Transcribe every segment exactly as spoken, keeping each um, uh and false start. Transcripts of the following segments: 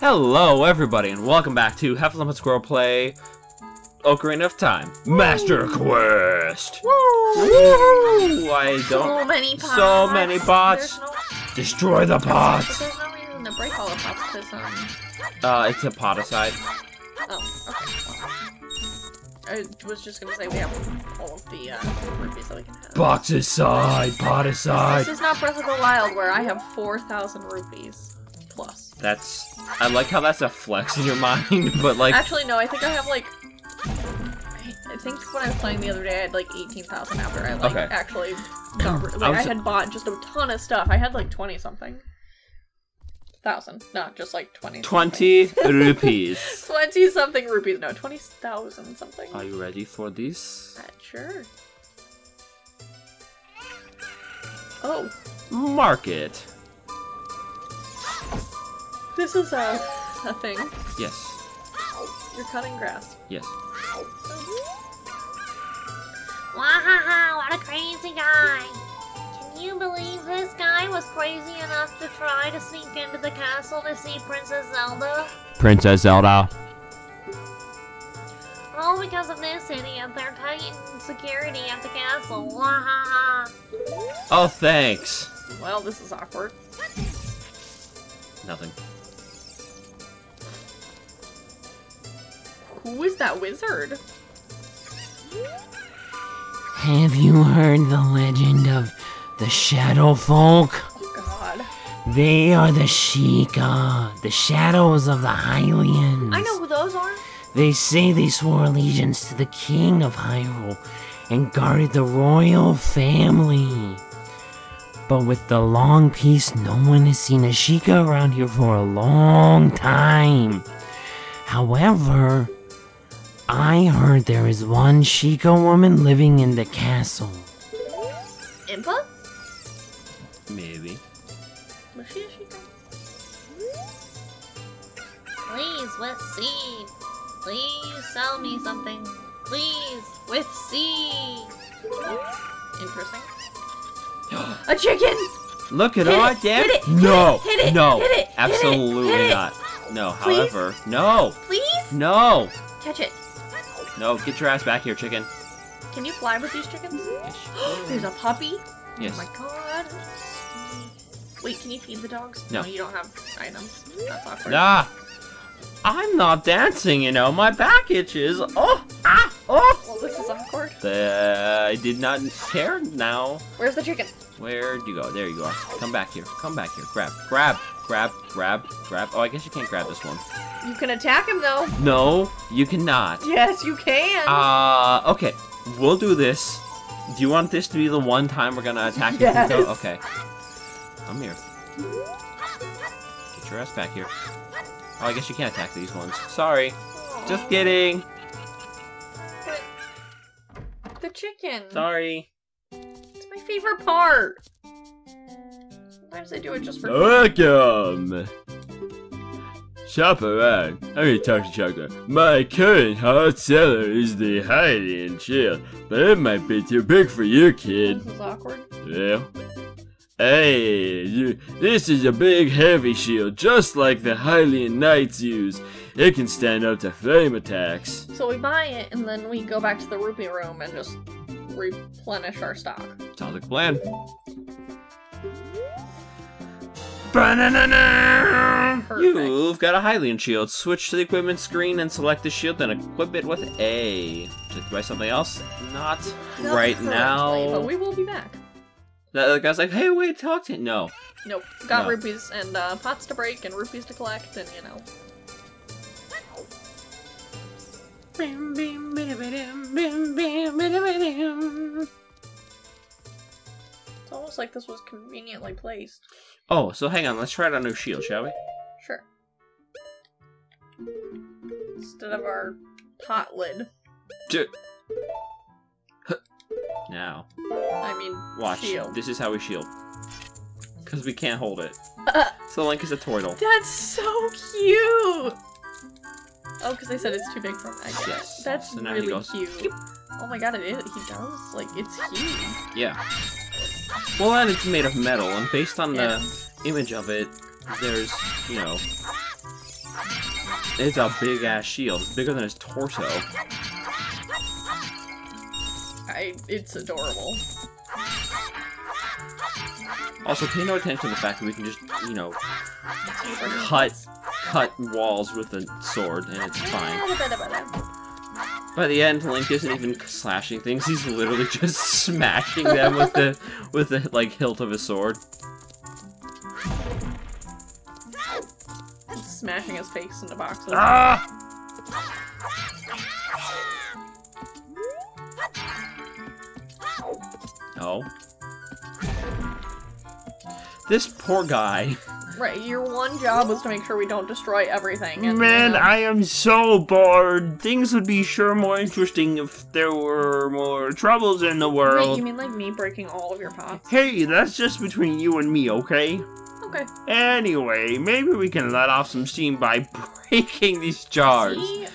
Hello, everybody, and welcome back to Heffalump and Squirrel Play, Ocarina of Time Master Quest. Woo! Woo! I don't. So many pots. So many pots. No... Destroy the pots. But there's no reason to break all the pots because um. Uh, it's a poticide. Oh, okay. I was just gonna say we have all of the uh rupees that we can have. Boxes side, poticide. This is not Breath of the Wild where I have four thousand rupees plus. That's... I like how that's a flex in your mind, but like... Actually, no, I think I have like... I think when I was playing the other day, I had like eighteen thousand after I like, okay. actually got... Like, I, was... I had bought just a ton of stuff. I had like twenty-something. Thousand. Not just like twenty. twenty something. Rupees. twenty-something rupees. No, twenty thousand something. Are you ready for this? Uh, sure. Oh. Market. This is a, a thing. Yes. You're cutting grass. Yes. Mm-hmm. Wow, what a crazy guy. Can you believe this guy was crazy enough to try to sneak into the castle to see Princess Zelda? Princess Zelda. All because of this idiot, they're tightening security at the castle. Wahaha. Oh, thanks. Well, this is awkward. Nothing. Who is that wizard? Have you heard the legend of the Shadow Folk? Oh god. They are the Sheikah, the shadows of the Hylians. I know who those are. They say they swore allegiance to the king of Hyrule and guarded the royal family. But with the long peace, no one has seen a Sheikah around here for a long time. However, I heard there is one Sheikah woman living in the castle. Impa? Maybe. Was she a Sheikah? Please, with C. Please sell me something. Please, with C. Oops. Interesting. A chicken! Look at all that! Hit it! No! Hit it! No! Hit it! Absolutely hit it. not. No, Please? however. No! Please? No! Catch it. No, get your ass back here, chicken. Can you fly with these chickens? Yes. There's a puppy. Yes. Oh my god. Wait, can you feed the dogs? No, no you don't have items. That's awkward. Nah! I'm not dancing, you know. My back itches. Oh! Ah! Oh! Well, this is awkward. Uh, I did not care now. Where's the chicken? Where'd you go? There you are. Come back here. Come back here. Grab. Grab. Grab. Grab. Grab. Oh, I guess you can't grab this one. You can attack him, though. No, you cannot. Yes, you can. Uh, okay. We'll do this. Do you want this to be the one time we're gonna attack yes. him? Okay. Come here. Get your ass back here. Oh, I guess you can't attack these ones. Sorry. Aww. Just kidding. But the chicken. Sorry. It's my favorite part. Sometimes I do it just for Welcome. Shop around. I'm gonna talk to Chocolate. My current hot seller is the Hylian Shield, but it might be too big for you, kid. This is awkward. Yeah. Hey, you, this is a big heavy shield, just like the Hylian Knights use. It can stand up to flame attacks. So we buy it, and then we go back to the rupee room and just replenish our stock. Sounds like a plan. Perfect. You've got a Hylian shield. Switch to the equipment screen and select the shield, then equip it with A. To buy something else? Not, Not right now. But we will be back. The guy's like, hey, wait, talk to him. No. Nope. Got no. rupees and uh, pots to break and rupees to collect and, you know. It's almost like this was conveniently placed. Oh, so hang on. Let's try out our new shield, shall we? Sure. Instead of our pot lid. Dude. Now. I mean, watch. Shield. This is how we shield. Because we can't hold it. Uh, so Link is a turtle. That's so cute! Oh, because they said it's too big for him. I guess. Yes. That's so now really he goes, cute. Oh my god, it is. He does. Like, it's huge. Yeah. Well, and it's made of metal, and based on yeah. the image of it, there's, you know, It's a big-ass shield. It's bigger than his torso. I, it's adorable. Also, pay no attention to the fact that we can just, you know, cut, cut walls with a sword, and it's fine. By the end, Link isn't even slashing things, he's literally just smashing them with the, with the, like, hilt of his sword. Smashing his face into boxes. Ah! Oh. This poor guy. Right, your one job was to make sure we don't destroy everything. And, Man, uh, I am so bored. Things would be sure more interesting if there were more troubles in the world. Wait, you mean like me breaking all of your pots? Hey, that's just between you and me, okay? Okay. Anyway, maybe we can let off some steam by breaking these jars. See?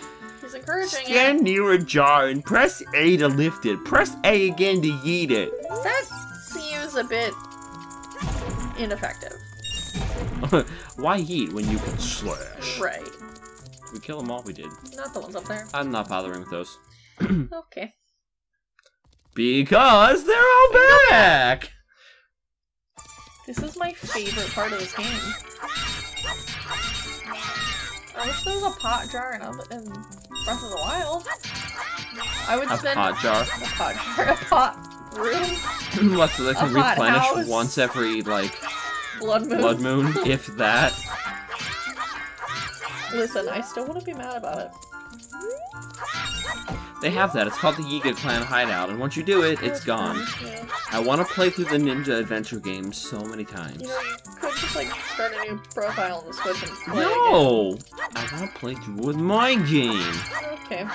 He's encouraging it. Stand near a jar and press A to lift it. Press A again to yeet it. That seems a bit ineffective. Why yeet when you can slash? Right. Did we kill them all? We did. Not the ones up there. I'm not bothering with those. Okay. Because they're all back. back! This is my favorite part of this game. I wish there was a pot jar in, in Breath of the Wild. I would a spend- pot jar. A pot jar. A pot room. What, so they can replenish house. once every, like- Blood moon. Blood moon, if that. Listen, I still want to be mad about it. They have that. It's called the Yiga Clan Hideout, and once you do it, it's gone. Yeah. I want to play through the Ninja Adventure game so many times. You know, you could just, like, start a new profile on the Switch and play No! Again. I want to play through with my game! Okay.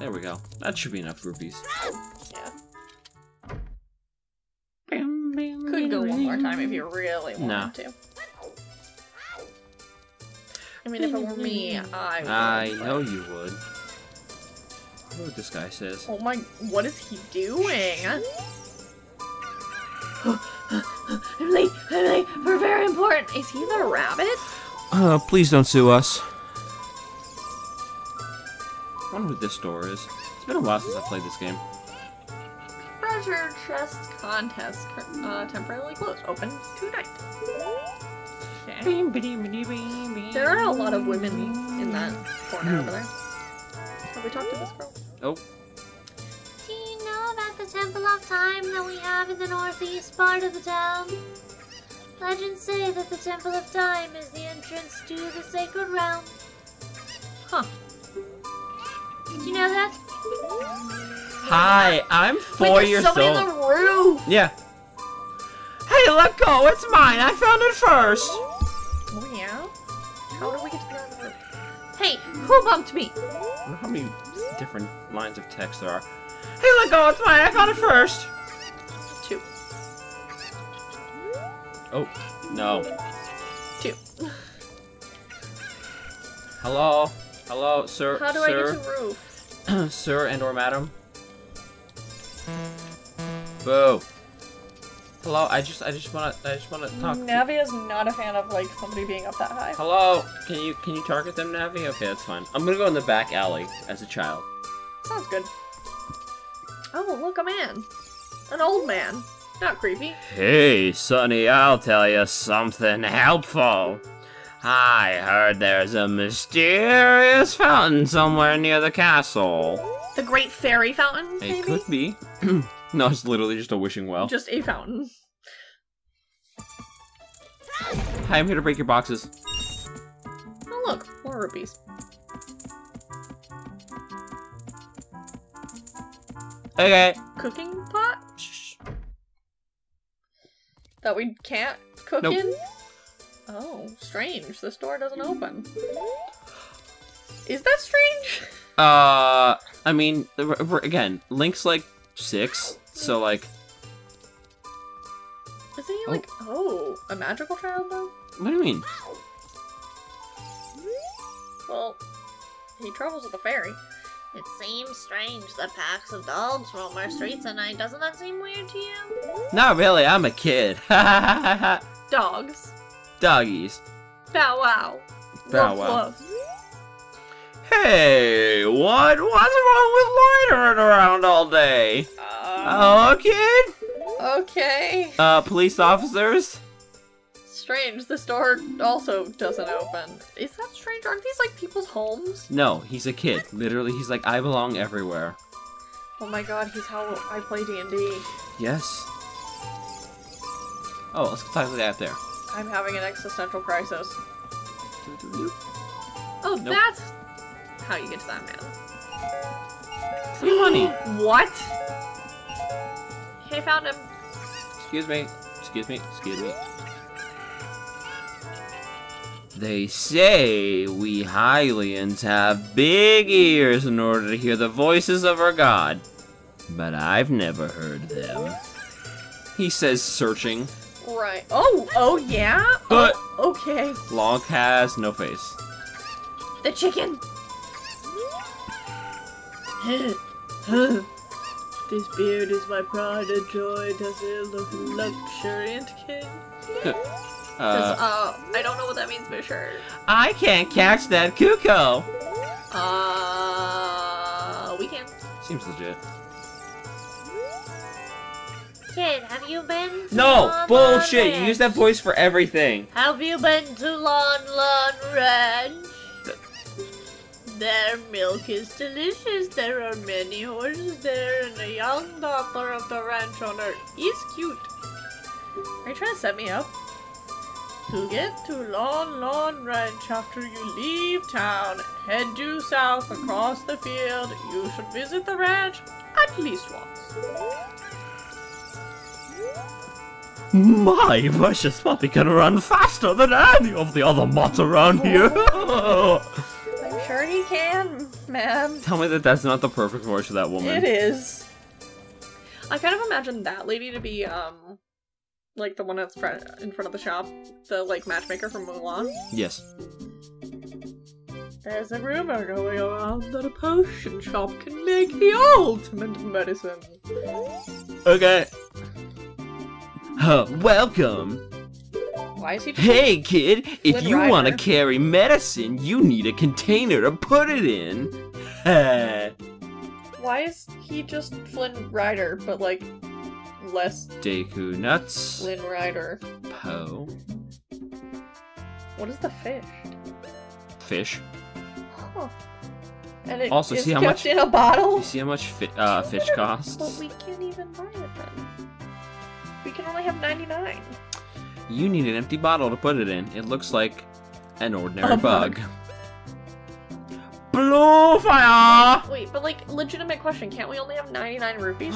There we go. That should be enough rupees. Yeah. Could go one more time if you really wanted nah. to. I mean, if it were me, I would. I know you would. I know what this guy says. Oh my, what is he doing? I'm late, I'm late, we're very important. Is he the rabbit? Uh, please don't sue us. I wonder what this door is. It's been a while since I played this game. Treasure chest contest uh, temporarily closed. Open tonight. There are a lot of women in that corner over there. Have we talked to this girl? Oh. Do you know about the Temple of Time that we have in the northeast part of the town? Legends say that the Temple of Time is the entrance to the sacred realm. Huh. Did you know that? Hi, I'm four Wait, years old. There's somebody on the roof! Yeah. Hey, let go! It's mine! I found it first! Oh, yeah? How do we get to get on the roof? Hey, who bumped me? I don't know how many different lines of text there are. Hey, let go! It's mine! I found it first! Two. Oh, no. Two. Hello? Hello, sir? How do sir? I get to the roof? Sir and or madam? Boo. Hello, I just I just wanna I just wanna talk. Navi is not a fan of like somebody being up that high. Hello, can you can you target them, Navi? Okay, that's fine. I'm gonna go in the back alley as a child. Sounds good. Oh, look, a man. An old man. Not creepy. Hey, Sonny, I'll tell you something helpful. I heard there's a mysterious fountain somewhere near the castle. The Great Fairy Fountain, maybe? It could be. No, it's literally just a wishing well. Just a fountain. Hi, I'm here to break your boxes. Oh look, more rupees. Okay. Cooking pot? Shh. That we can't cook nope. in? Oh, strange. This door doesn't open. Is that strange? Uh, I mean, again, Link's like six, so like... Isn't he oh. like, oh, a magical child though? What do you mean? Well, he travels with a fairy. It seems strange that packs of dogs roam our streets at night. Doesn't that seem weird to you? Not really, I'm a kid. Dogs. Doggies. Bow wow. Bow wow. Hey, what? What's wrong with loitering around all day? Um, oh, kid? Okay. Uh, police officers? Strange, this door also doesn't open. Is that strange? Aren't these like people's homes? No, he's a kid. Literally, he's like, I belong everywhere. Oh my god, he's how I play D and D. Yes. Oh, let's talk to that there. I'm having an existential crisis. Oh, nope. That's how you get to that man. Free money. What? Hey, found him. Excuse me. Excuse me. Excuse me. They say we Hylians have big ears in order to hear the voices of our god, but I've never heard them. He says, searching. Right. Oh, oh yeah? But oh, okay. Log has no face. The chicken! This beard is my pride and joy. Does it look luxuriant, kid? Uh, says, uh, I don't know what that means, but sure. I can't catch that cuckoo! Uh, we can. Seems legit. Kid, have you been to No! Lon bullshit! Lon you use that voice for everything! Have you been to Lon Lon Ranch? Their milk is delicious. There are many horses there, and the young daughter of the ranch owner is cute. Are you trying to set me up? To get to Lon Lon Ranch after you leave town, head due south across the field. You should visit the ranch at least once. My precious puppy can run faster than any of the other mutts around here. I'm sure he can, ma'am. Tell me that that's not the perfect voice for that woman. It is. I kind of imagine that lady to be, um... like the one that's in front of the shop, the like matchmaker from Mulan. Yes. There's a rumor going around that a potion shop can make the ultimate medicine. Okay. Huh, welcome. Why is he? Hey, kid! If you want to carry medicine, you need a container to put it in. Why is he just Flynn Rider, but like? Less Deku Nuts. Lynn Rider. Poe. What is the fish? Fish. Huh. And it also, is see how much in a bottle. You see how much fi uh, fish costs. But we can't even buy it then. We can only have ninety-nine. You need an empty bottle to put it in. It looks like an ordinary a bug. bug. Blue fire. Wait, wait, but like legitimate question. Can't we only have ninety-nine rupees?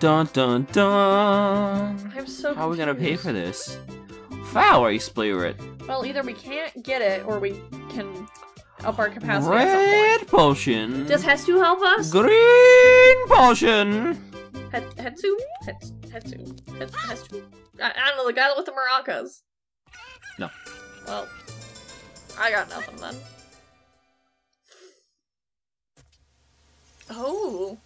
Dun, dun, dun. I'm so How confused. Are we gonna pay for this? Foul, you splayer it. Well, either we can't get it, or we can up our capacity Red at some point. Potion. Does Hestu help us? Green potion. Hestu? Hestu? Hestu? I, I don't know, the guy with the maracas. No. Well, I got nothing then. Oh.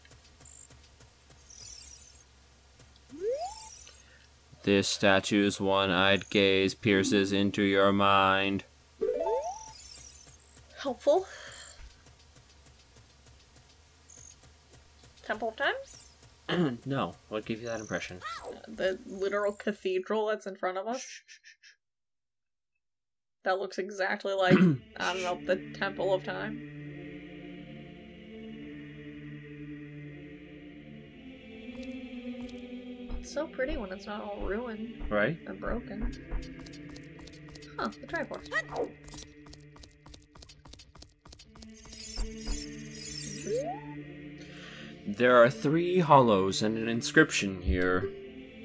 This statue's one-eyed gaze pierces into your mind. Helpful. Temple of Time? No. What gave you that impression? Uh, the literal cathedral that's in front of us. Shh, shh, shh. That looks exactly like, I don't know, the Temple of Time. It's so pretty when it's not all ruined. Right? And broken. Huh, the Triforce. Oh. There are three hollows and an inscription here.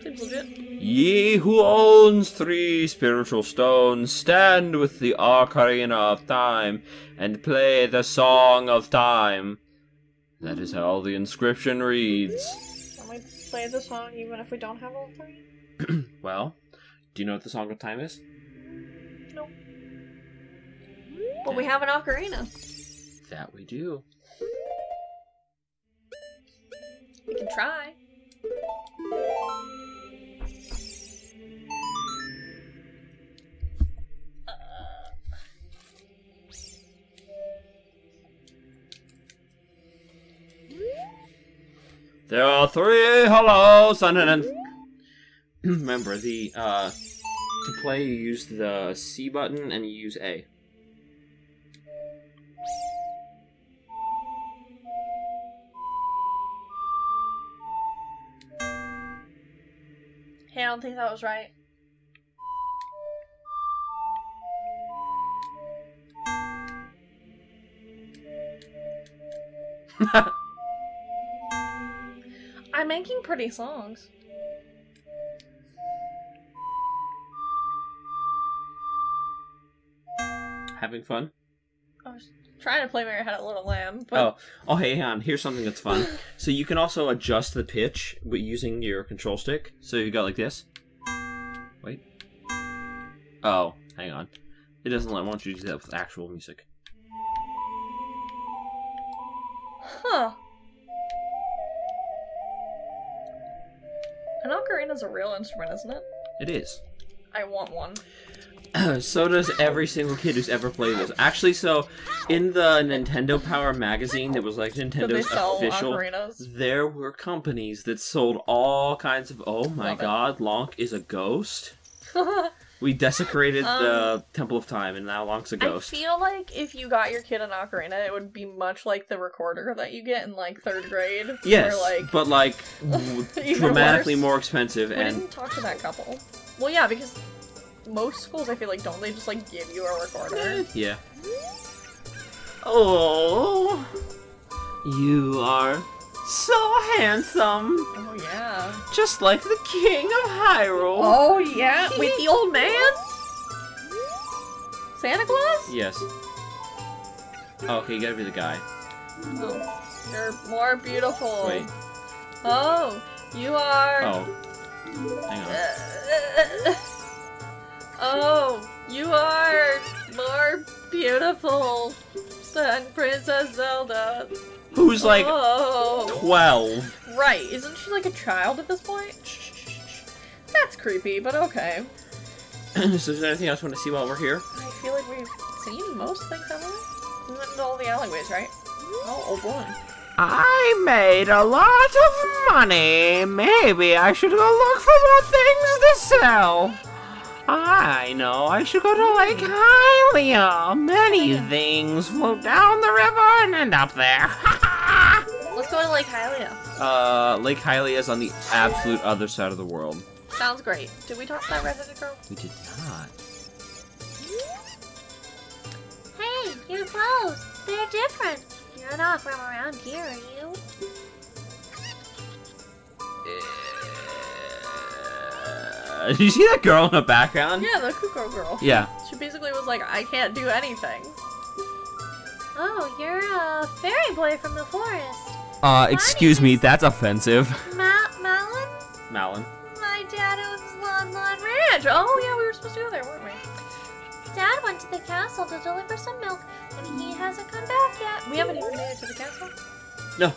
Seems legit. Ye who owns three spiritual stones, stand with the Ocarina of Time and play the Song of Time. That is how the inscription reads. Play the song even if we don't have all three? Well, do you know what the Song of Time is? No. But that, we have an ocarina. That we do. We can try. Uh, There are three hollows and an... Remember, the, uh, to play you use the C button and you use A. Hey, I don't think that was right. I'm making pretty songs. Having fun? I was trying to play Mary Had a Little Lamb, but... Oh, oh hey, hang on. Here's something that's fun. So you can also adjust the pitch but using your control stick. So you got like this. Wait. Oh, hang on. It doesn't let, want you to do that with actual music. Huh. An ocarina is a real instrument, isn't it? It is. I want one. So does every single kid who's ever played this. Actually, so in the Nintendo Power magazine that was like Nintendo's official, ocarinas? There were companies that sold all kinds of. Oh my Love God, it. Lonk is a ghost. We desecrated um, the Temple of Time, and now Lonk's a ghost. I feel like if you got your kid an ocarina, it would be much like the recorder that you get in, like, third grade. Yes, like, but, like, dramatically worse. more expensive. We and... didn't talk to that couple. Well, yeah, because most schools, I feel like, don't. They just, like, give you a recorder. Yeah. Oh, you are so handsome. Oh, yeah. Just like the king of Hyrule. Oh, yeah. Wait, the old man? Santa Claus? Yes. Oh, okay, you gotta be the guy. Oh, you're more beautiful. Wait. Oh, you are... Oh. Hang on. Oh, you are more beautiful than Princess Zelda. Who's like oh. twelve. Right, isn't she like a child at this point? That's creepy, but okay. So is there anything else you want to see while we're here? I feel like we've seen most things, haven't we? We went into all the alleyways, right? Oh, oh boy. I made a lot of money. Maybe I should go look for more things to sell. I know, I should go to Lake Hylia. Many things float down the river and end up there. Let's go to Lake Hylia. Uh, Lake Hylia is on the absolute other side of the world. Sounds great. Did we talk about Resident Girl? We did not. Hey, your clothes. They're different. You're not from around here, are you? Did you see that girl in the background? Yeah, the Kuko girl. Yeah. She basically was like, I can't do anything. Oh, you're a fairy boy from the forest. Uh, My excuse me, that's offensive. Ma Malon? Malon. My dad owns Lon Lon Ranch. Oh, yeah, we were supposed to go there, weren't we? Dad went to the castle to deliver some milk, and he hasn't come back yet. We haven't even made it to the castle? No.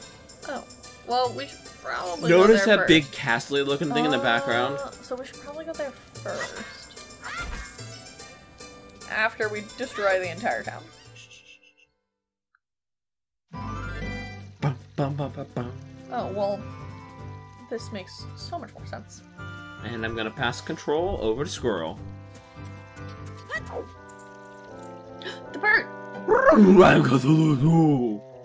Oh. Well, we should probably Notice go there that first. big castle-looking thing uh, in the background? So we should probably go there first. After we destroy the entire town. Bum, bum, bum, bum, bum. Oh, well, this makes so much more sense. And I'm gonna pass control over to Squirrel. The bird!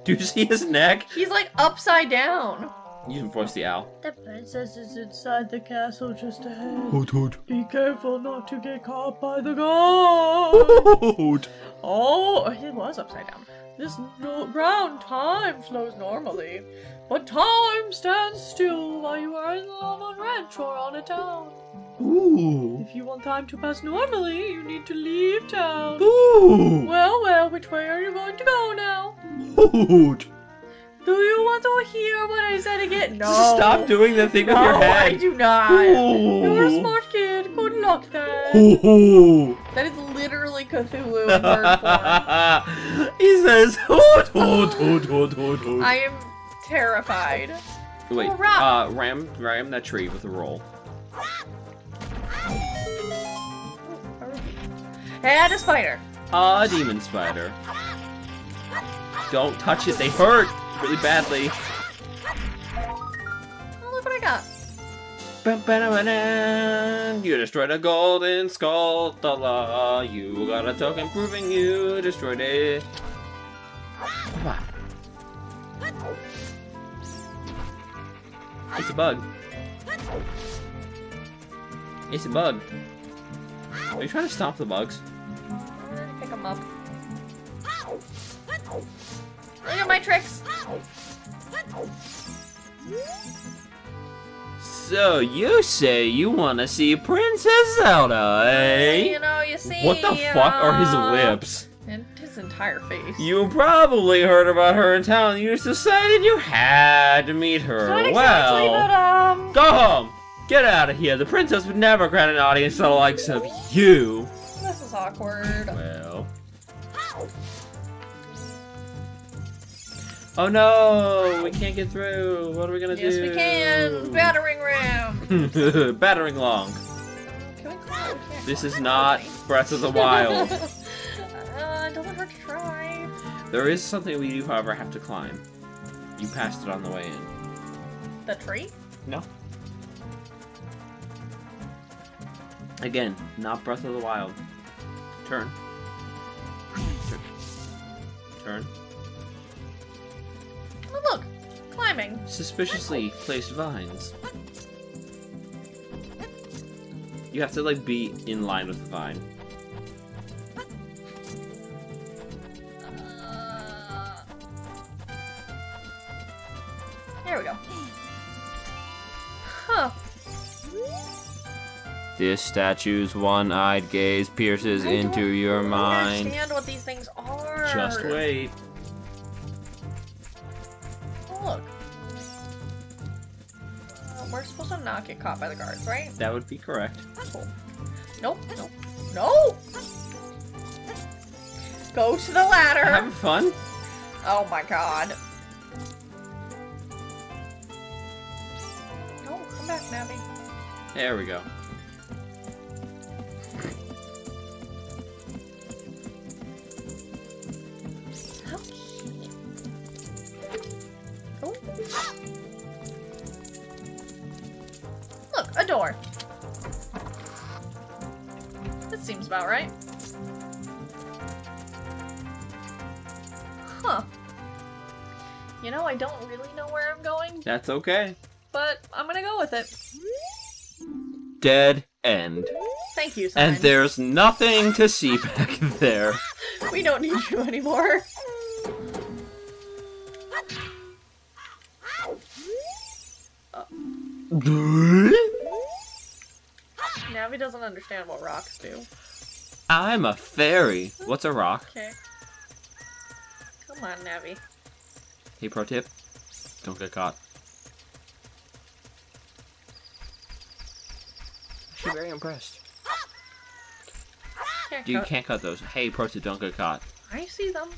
Do you see his neck? He's like upside down. You can voice the owl. The princess is inside the castle just ahead. Hoot hoot. Be careful not to get caught by the guard. Oh, it was upside down. This no round time flows normally, but time stands still while you are in the Lon Lon Ranch or on a town. Ooh. If you want time to pass normally, you need to leave town. Ooh. Well, well, which way are you going to go now? Hoot. Do you want to hear what I said again? No. Stop doing the thing no, with your head. I do not. Ooh. You're a smart kid. Good luck, then. Ooh. That is literally Cthulhu in word form. He says, hoot, hoot, hoot, hoot, hoot, hoot. I am terrified. Wait, oh, uh, ram, ram that tree with a roll. And a spider. A demon spider. Don't touch it, they hurt really badly. it up. You destroyed a golden skull, ta-la. You got a token proving you destroyed it. Come on. It's a bug. It's a bug. Are you trying to stomp the bugs? I'm gonna pick them up. Look at my tricks! So you say you want to see Princess Zelda, eh? You know, you see... What the fuck uh, are his lips? And his entire face. You probably heard about her in town and you just decided you had to meet her. Not exactly, well, but, um... go home! Get out of here! The princess would never grant an audience to the likes of you! This is awkward. Well... Oh no! We can't get through! What are we gonna yes, do? Yes we can! Battering ram! Battering long! Can we call it? This is not Breath of the Wild. uh, don't ever try. There is something we do, however, have to climb. You passed it on the way in. The tree? No. Again, not Breath of the Wild. Turn. Turn. Turn. Oh, look! Climbing! Suspiciously placed vines. You have to, like, be in line with the vine. Uh... There we go. Huh. This statue's one-eyed gaze pierces I into your mind. I don't understand what these things are. Just wait. We're supposed to not get caught by the guards, right? That would be correct. Cool. Nope. Nope. No! Go to the ladder! Having fun? Oh my god. No, oh, come back, Nabby. There we go. A door. That seems about right. Huh. You know, I don't really know where I'm going. That's okay. But I'm gonna go with it. Dead end. Thank you, Simon. And there's nothing to see back there. We don't need you anymore. Uh. Navi doesn't understand what rocks do. I'm a fairy. What's a rock? Okay. Come on, Navi. Hey, pro tip. Don't get caught. She's very impressed. Can't Dude, cut. You can't cut those. Hey, pro tip, don't get caught. I see them.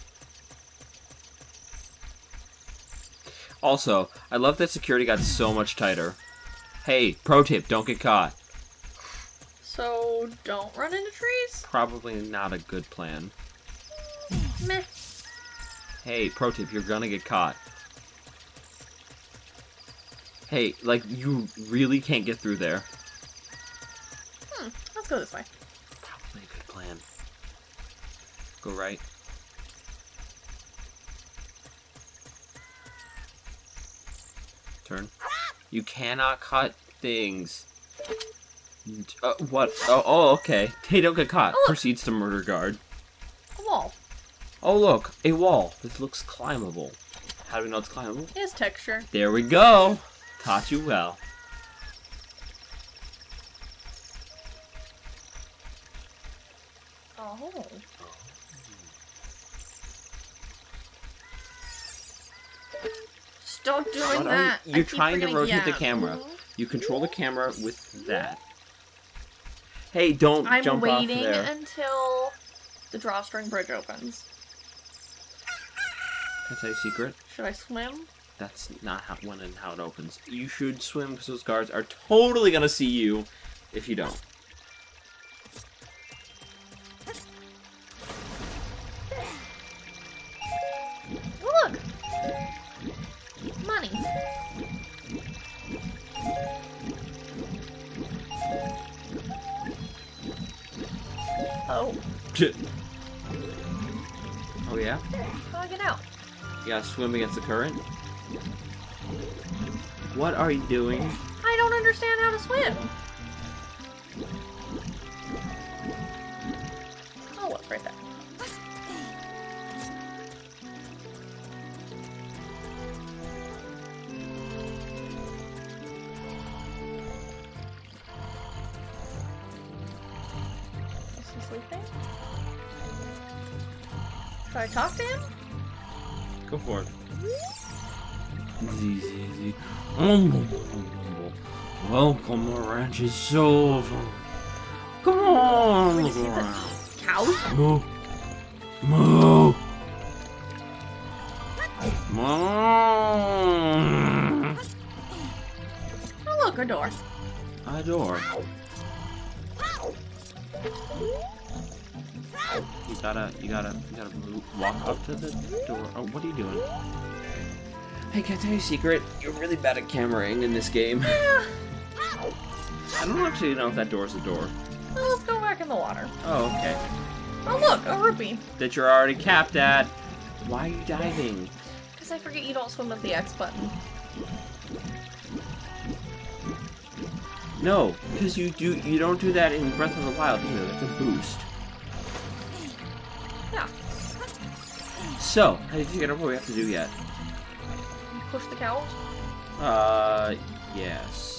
Also, I love that security got so much tighter. Hey, pro tip, don't get caught. So, don't run into trees? Probably not a good plan. Meh. Hey, pro tip, you're gonna get caught. Hey, like, you really can't get through there. Hmm, let's go this way. Probably a good plan. Go right. Turn. You cannot cut things. Uh, what? Oh, oh, okay. Hey, don't get caught. Oh, proceeds to murder guard. A wall. Oh, look. A wall. This looks climbable. How do we know it's climbable? It has texture. There we go. Taught you well. Oh. Stop doing what that. You, you're trying to rotate yeah. the camera. You control the camera with that. Hey, don't I'm jump off there. I'm waiting until the drawstring bridge opens. Can I tell you a secret? Should I swim? That's not how, when and how it opens. You should swim because those guards are totally going to see you if you don't. Look! Money. Oh, yeah? Logging out. You gotta swim against the current? What are you doing? I don't understand how to swim. Oh, look, right there. Should I talk to him? Go for it. Easy, easy, easy. Welcome, the ranch is so over. Come on, Wait, little ranch. Cows? Moo. Moo. Moo. Oh, look, a door. A door. You gotta, you gotta, you gotta walk up to the door. Oh, what are you doing? Hey, can I tell you a secret? You're really bad at cameraing in this game. Yeah. I don't actually know if that door's a door. Well, let's go back in the water. Oh, okay. Oh, look, a rupee. That you're already capped at. Why are you diving? Because I forget you don't swim with the X button. No, because you do, you don't do that in Breath of the Wild either. That's a boost. Yeah. So, how did you get over what we have to do yet? Push the cows? Uh, yes.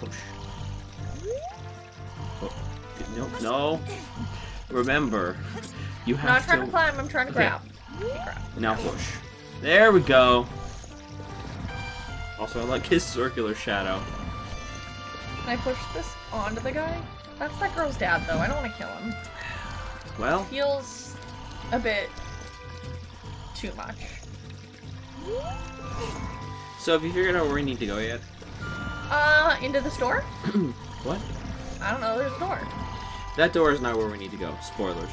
Push. Oh, no, no. Remember, you have to... I'm not trying to climb, I'm trying to grab. Okay. Now push. There we go. Also, I like his circular shadow. Can I push this onto the guy? That's that girl's dad, though. I don't want to kill him. Well... It feels a bit too much. So, have you figured out where we need to go yet? Uh, into the store? What? I don't know. There's a door. That door is not where we need to go. Spoilers.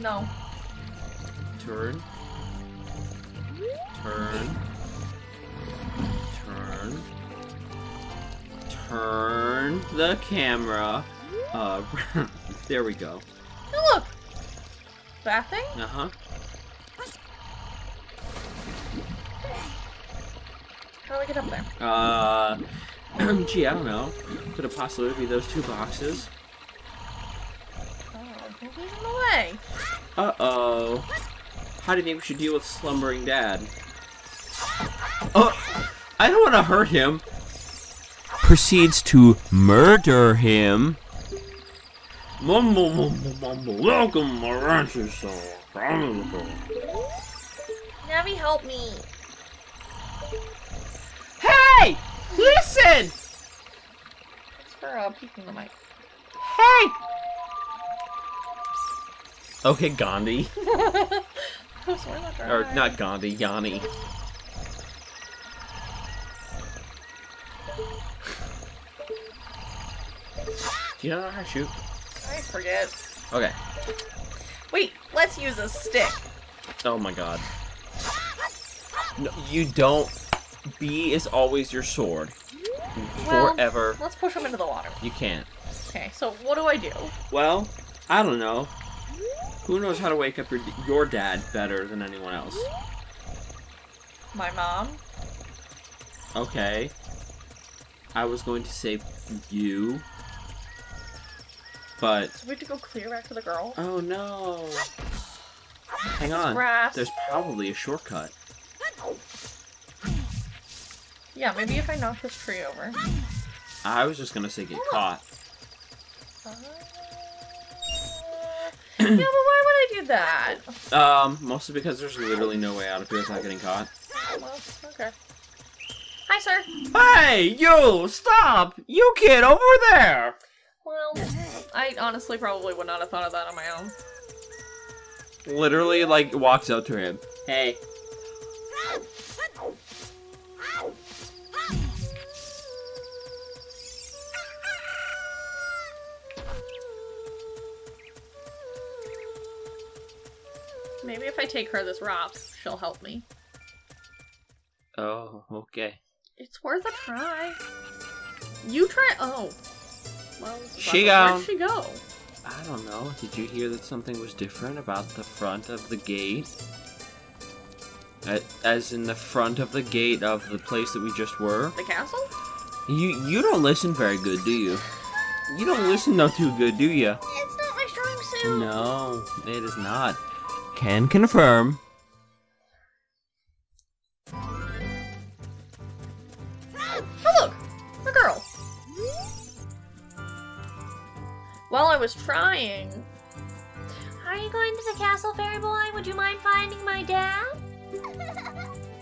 No. Turn. Turn. Turn. Turn the camera. Uh, there we go. Oh, look! That thing? Uh-huh. How do I get up there? Uh, gee, I don't know. Could it possibly be those two boxes? Oh, they're in the way. Uh-oh. How do you think we should deal with slumbering dad? Oh, I don't want to hurt him. Proceeds to murder him. Mumble, mumble, mumble. Welcome, my rancher soul. Navi, help me. Hey! Listen! It's for uh, peeking the mic. Hey! Okay, Gandhi. Or not Gandhi, Yanni. Do you know how to shoot? I forget. Okay. Wait, let's use a stick. Oh my god. No, you don't. B is always your sword. Well, forever. Let's push him into the water. You can't. Okay, so what do I do? Well, I don't know. Who knows how to wake up your, your dad better than anyone else? My mom. Okay. I was going to say you. But... So we have to go clear back to the girl? Oh, no. Hang on. Grass. There's probably a shortcut. Yeah, maybe if I knock this tree over. I was just going to say get oh. caught. Uh, yeah, but why would I do that? Um, mostly because there's literally no way out of here without getting caught. Well, okay. Hi, sir. Hey, you! Stop! You kid over there! Well, I honestly probably would not have thought of that on my own. Literally, like, walks up to him. Hey. Maybe if I take her this rock, she'll help me. Oh, okay. It's worth a try. You try. Oh. Well, she go. Where'd she go? I don't know. Did you hear that something was different about the front of the gate? As in the front of the gate of the place that we just were? The castle? You you don't listen very good, do you? You don't listen no too good, do you? It's not my strong suit. No, it is not. Can confirm. While I was trying. Are you going to the castle, fairy boy? Would you mind finding my dad?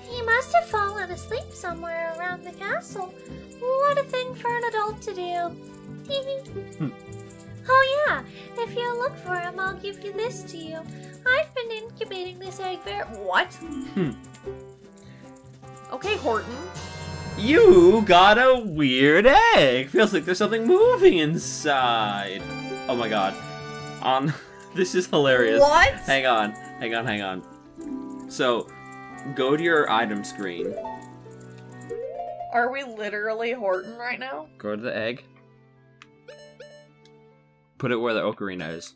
He must have fallen asleep somewhere around the castle. What a thing for an adult to do. Oh yeah, if you look for him, I'll give you this to you. I've been incubating this egg bear. What? Okay, Horton. You got a weird egg! Feels like there's something moving inside. Oh my god. Um, this is hilarious. What? Hang on, hang on, hang on. So, go to your item screen. Are we literally Horton right now? Go to the egg. Put it where the ocarina is.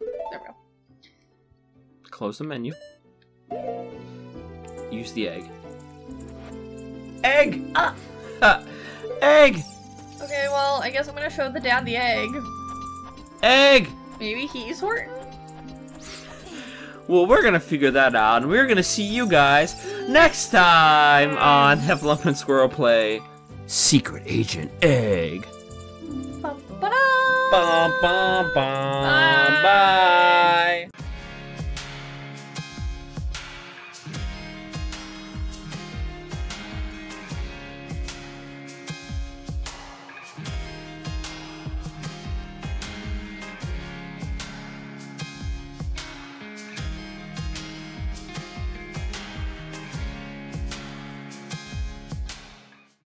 There we go. Close the menu. Use the egg. Egg! Ah. Ah. Egg! Okay, well, I guess I'm gonna show the dad the egg. Egg! Maybe he's Horton? Well, we're gonna figure that out, and we're gonna see you guys next time on Heffalump and Squirrel Play. Secret Agent Egg. Bum, ba-da! Bum, bum, bum. Bye! Bye.